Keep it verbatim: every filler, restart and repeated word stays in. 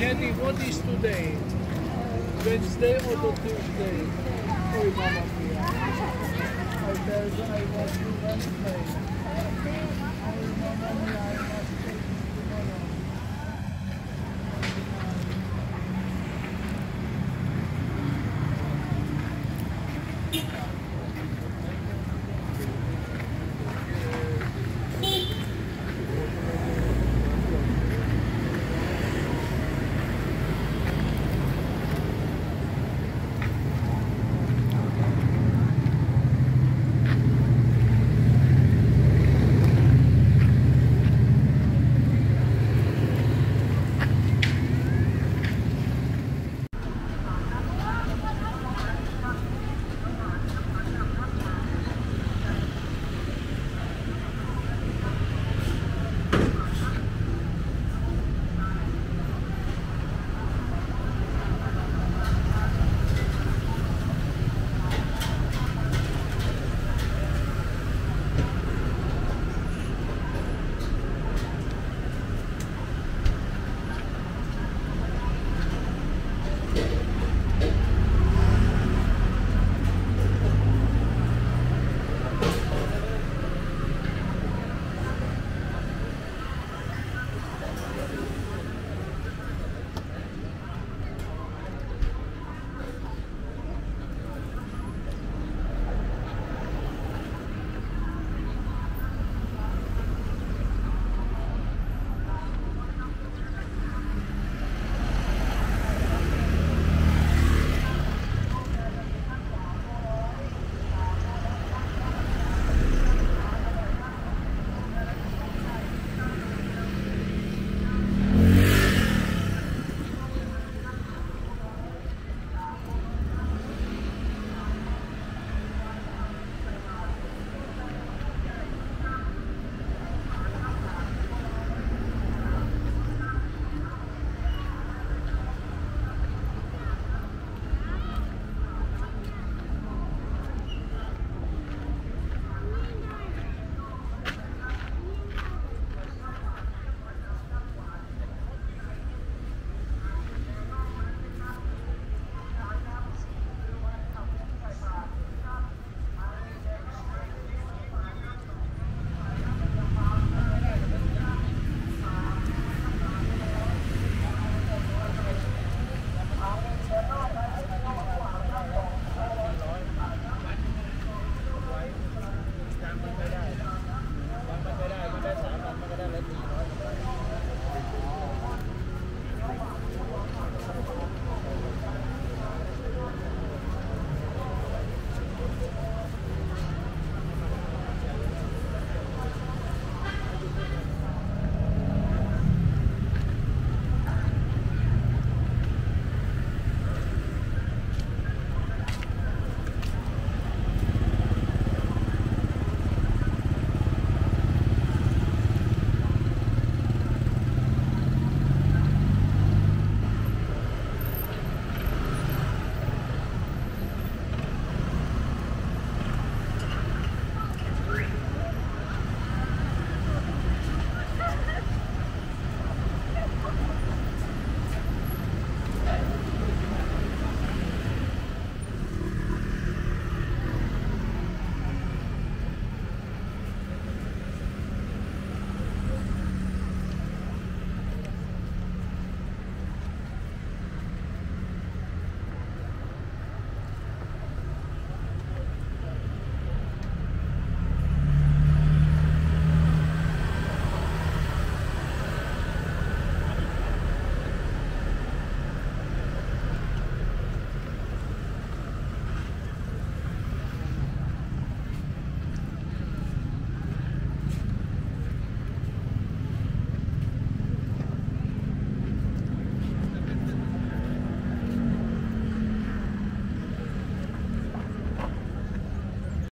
Jenny, what is today? Wednesday or the Tuesday? Oh, Mama Mia. I tell you, I want to Wednesday. Oh, Mama Mia, I must take you tomorrow.